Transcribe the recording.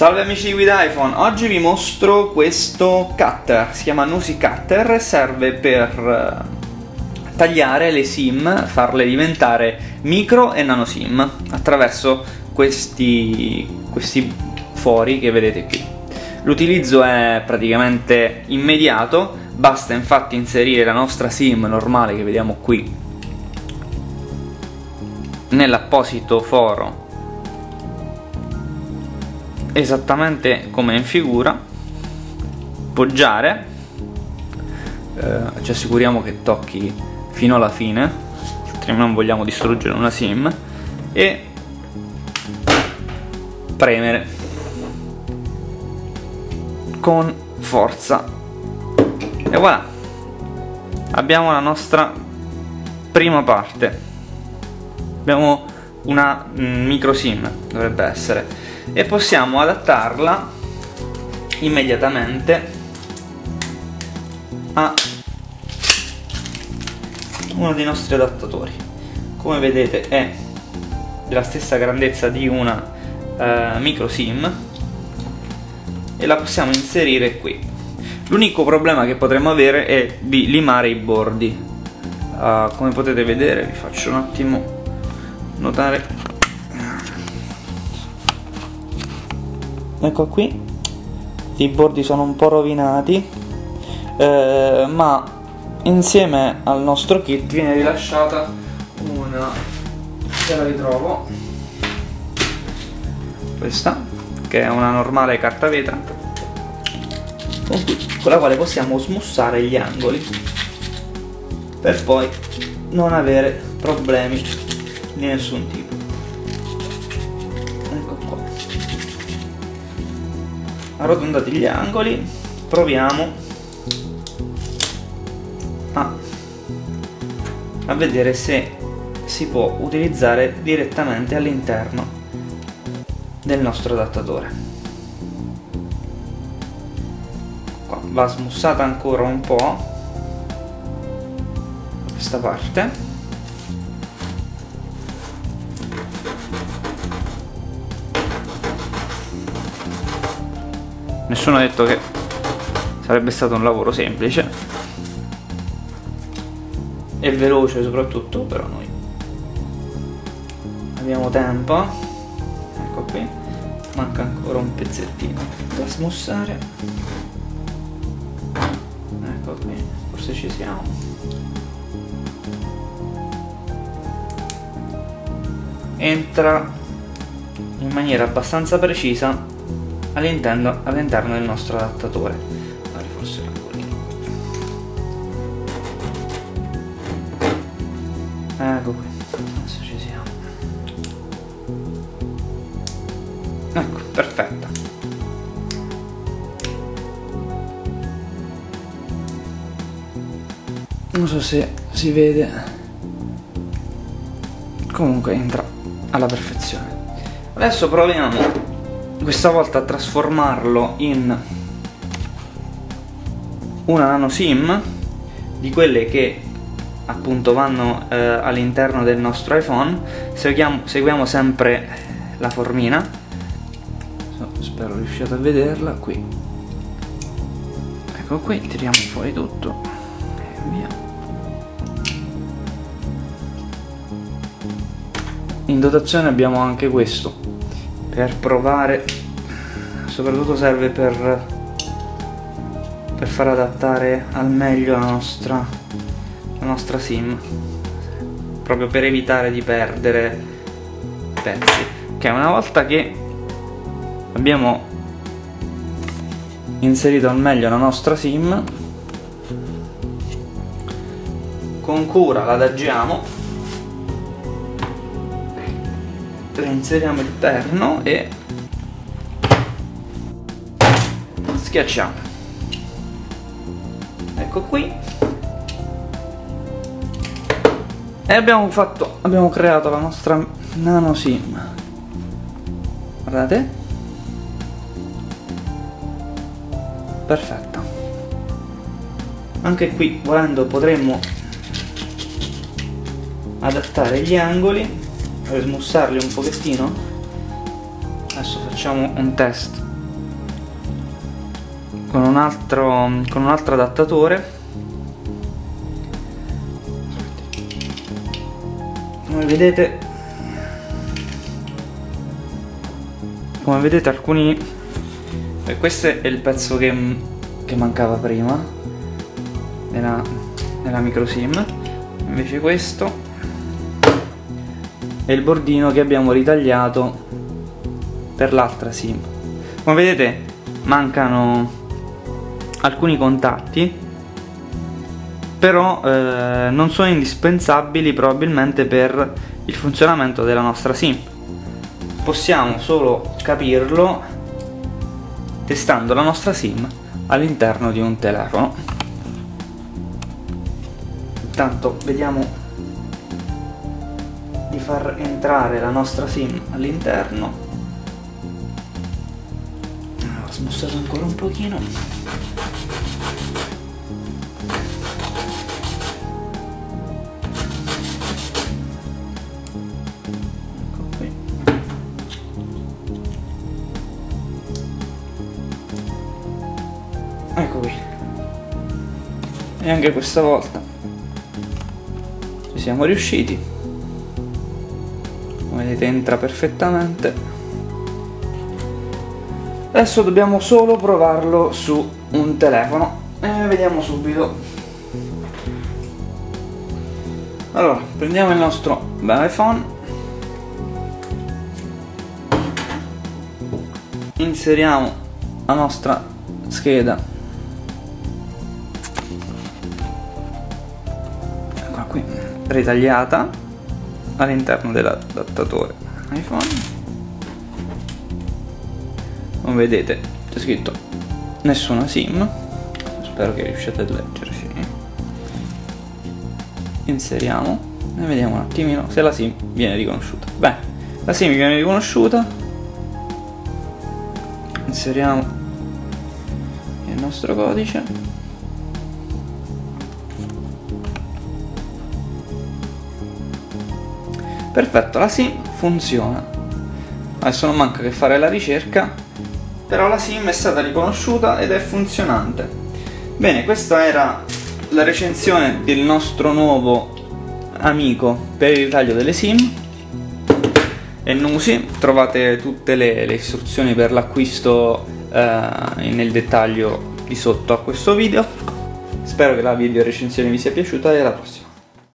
Salve amici di Guida iPhone, oggi vi mostro questo cutter, si chiama Noosy Cutter, serve per tagliare le SIM, farle diventare micro e nano SIM attraverso questi fori che vedete qui. L'utilizzo è praticamente immediato, basta infatti inserire la nostra SIM normale che vediamo qui nell'apposito foro esattamente come in figura, poggiare, ci assicuriamo che tocchi fino alla fine, altrimenti non vogliamo distruggere una SIM, e premere con forza e voilà, abbiamo la nostra prima parte, abbiamo una micro SIM, dovrebbe essere, e possiamo adattarla immediatamente a uno dei nostri adattatori. Come vedete è della stessa grandezza di una micro SIM e la possiamo inserire qui. L'unico problema che potremmo avere è di limare i bordi. Come potete vedere, vi faccio un attimo notare, ecco qui, i bordi sono un po' rovinati, ma insieme al nostro kit viene rilasciata una, se la ritrovo, questa, che è una normale carta vetra con la quale possiamo smussare gli angoli per poi non avere problemi di nessun tipo. Ecco qua, arrotondati gli angoli, proviamo a vedere se si può utilizzare direttamente all'interno del nostro adattatore. Qua va smussata ancora un po' questa parte, nessuno ha detto che sarebbe stato un lavoro semplice e veloce soprattutto, però noi abbiamo tempo. Ecco qui, manca ancora un pezzettino da smussare, ecco qui, forse ci siamo, entra in maniera abbastanza precisa all'interno del nostro adattatore. Forse ecco qui, adesso ci siamo, ecco, perfetta. Non so se si vede, comunque entra alla perfezione. Adesso proviamo questa volta a trasformarlo in una nano SIM, di quelle che appunto vanno all'interno del nostro iPhone. Seguiamo sempre la formina, spero riusciate a vederla qui, ecco qui, tiriamo fuori tutto e via. In dotazione abbiamo anche questo per provare, soprattutto serve per far adattare al meglio la nostra SIM, proprio per evitare di perdere pezzi. Ok, una volta che abbiamo inserito al meglio la nostra SIM, con cura la adagiamo, inseriamo il perno e schiacciamo, ecco qui, e abbiamo creato la nostra nano SIM. Guardate, perfetta. Anche qui, volendo, potremmo adattare gli angoli per smussarli un pochettino. Adesso facciamo un test. con un altro adattatore. Come vedete, alcuni, questo è il pezzo che mancava prima nella micro sim, invece questo è il bordino che abbiamo ritagliato per l'altra sim. Come vedete mancano alcuni contatti, però non sono indispensabili probabilmente per il funzionamento della nostra sim. Possiamo solo capirlo testando la nostra sim all'interno di un telefono. Intanto vediamo di far entrare la nostra sim all'interno. Ho smussato ancora un pochino. Ecco qui. E anche questa volta ci siamo riusciti. Come vedete entra perfettamente. Adesso dobbiamo solo provarlo su un telefono e vediamo subito. Allora, prendiamo il nostro bel iPhone. Inseriamo la nostra scheda. Qui ritagliata all'interno dell'adattatore iPhone. Come vedete c'è scritto nessuna sim, spero che riusciate a leggerci. Inseriamo e vediamo un attimino se la sim viene riconosciuta. Beh, la sim viene riconosciuta. Inseriamo il nostro codice. Perfetto, la sim funziona. Adesso non manca che fare la ricerca, però la sim è stata riconosciuta ed è funzionante. Bene, questa era la recensione del nostro nuovo amico per il ritaglio delle sim. È Noosy, trovate tutte le istruzioni per l'acquisto nel dettaglio di sotto a questo video. Spero che la video recensione vi sia piaciuta e alla prossima.